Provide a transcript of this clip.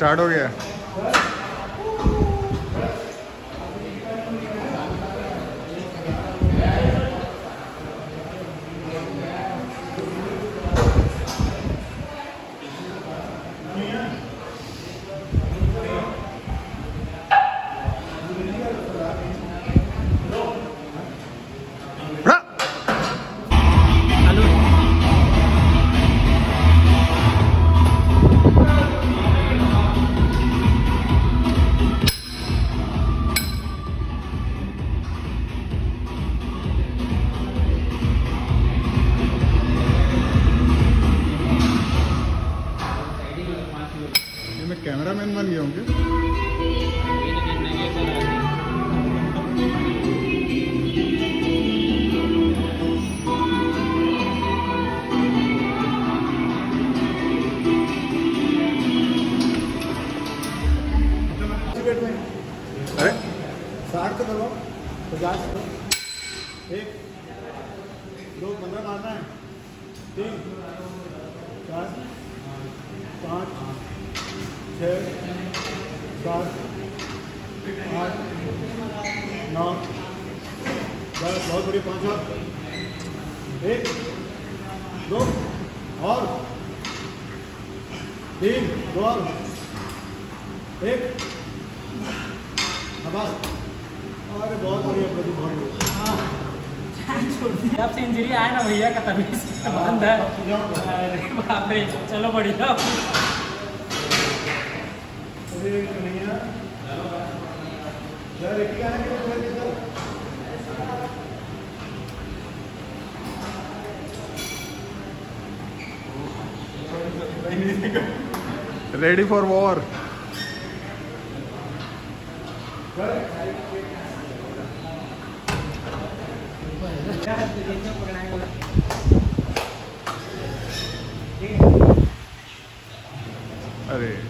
Start हो गया। Cameraman बन गए होंगे। अरे 60 तो करवाओ, 50 करो, 1 2 15 मारना है, 3 4 5 6 7 8 9 10 बहुत बड़ी पाँचवा 1 2 और 3 2 और 1 बस। अरे बहुत बढ़िया प्रदीप, बहुत बढ़िया। आपसे इंजरी आया ना भैया का तभी। चलो बढ़िया। Ready for war. अरे